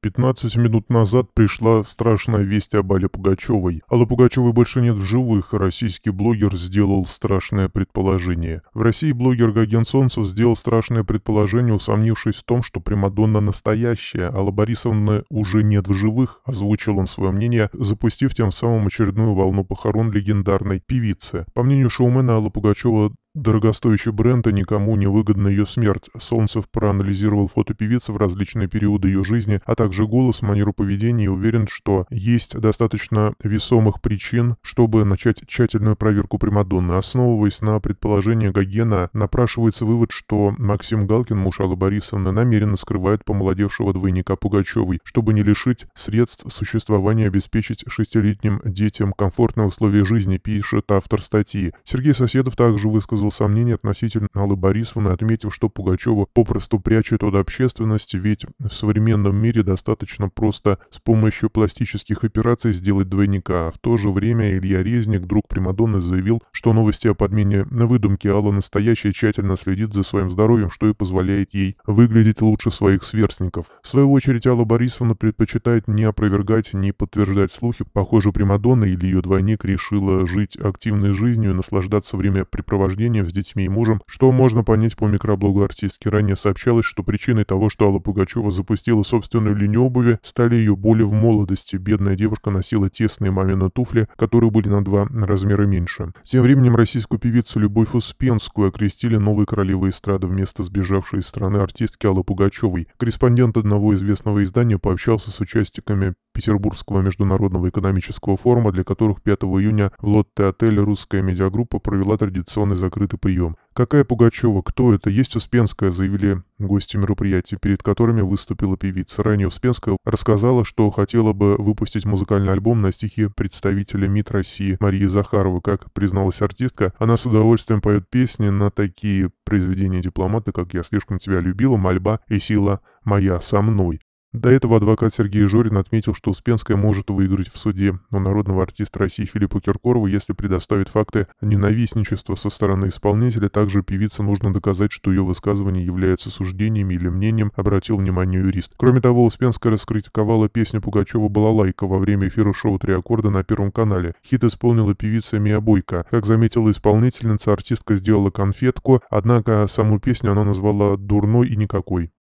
15 минут назад пришла страшная весть об Алле Пугачевой. Аллы Пугачевой больше нет в живых, российский блогер сделал страшное предположение. В России блогер Гаген Солнцев сделал страшное предположение, усомнившись в том, что примадонна настоящая, Алла Борисовна уже нет в живых, озвучил он свое мнение, запустив тем самым очередную волну похорон легендарной певицы. По мнению шоумена, Алла Пугачева — дорогостоящий бренд, и никому не выгодна ее смерть. Солнцев проанализировал фото певицы в различные периоды ее жизни, а также голос, манеру поведения, и уверен, что есть достаточно весомых причин, чтобы начать тщательную проверку примадонны. Основываясь на предположении Гагена, напрашивается вывод, что Максим Галкин, муж Аллы Борисовны, намеренно скрывает помолодевшего двойника Пугачевой, чтобы не лишить средств существования и обеспечить 6-летним детям комфортные условия жизни, пишет автор статьи. Сергей Соседов также высказал сомнения относительно Аллы Борисовны, отметив, что Пугачева попросту прячет от общественности, ведь в современном мире достаточно просто с помощью пластических операций сделать двойника. В то же время Илья Резник, друг примадонны, заявил, что новости о подмене на выдумки — Алла настоящая, тщательно следит за своим здоровьем, что и позволяет ей выглядеть лучше своих сверстников. В свою очередь, Алла Борисовна предпочитает не опровергать, не подтверждать слухи. Похоже, примадонна или ее двойник решила жить активной жизнью и наслаждаться времяпрепровождением с детьми и мужем, что можно понять по микроблогу артистки. Ранее сообщалось, что причиной того, что Алла Пугачева запустила собственную линию обуви, стали ее боли в молодости. Бедная девушка носила тесные мамины туфли, которые были на 2 размера меньше. Тем временем российскую певицу Любовь Успенскую окрестили новой королевой эстрады вместо сбежавшей из страны артистки Аллы Пугачевой. Корреспондент одного известного издания пообщался с участниками Петербургского международного экономического форума, для которых 5 июня в Лотте-отеле русская медиагруппа провела традиционный закрытый прием. «Какая Пугачева? Кто это? Есть Успенская», — заявили гости мероприятия, перед которыми выступила певица. Ранее Успенская рассказала, что хотела бы выпустить музыкальный альбом на стихи представителя МИД России Марии Захаровой. Как призналась артистка, она с удовольствием поет песни на такие произведения дипломата, как «Я слишком тебя любила», «Мольба» и «Сила моя со мной». До этого адвокат Сергей Жорин отметил, что Успенская может выиграть в суде у народного артиста России Филиппа Киркорова, если предоставит факты ненавистничества со стороны исполнителя. Также певице нужно доказать, что ее высказывания являются суждениями или мнением, обратил внимание юрист. Кроме того, Успенская раскритиковала песню Пугачева «Балалайка» во время эфира шоу «Три аккорда» на Первом канале. Хит исполнила певица Мия Бойко. Как заметила исполнительница, артистка сделала конфетку, однако саму песню она назвала «дурной и никакой».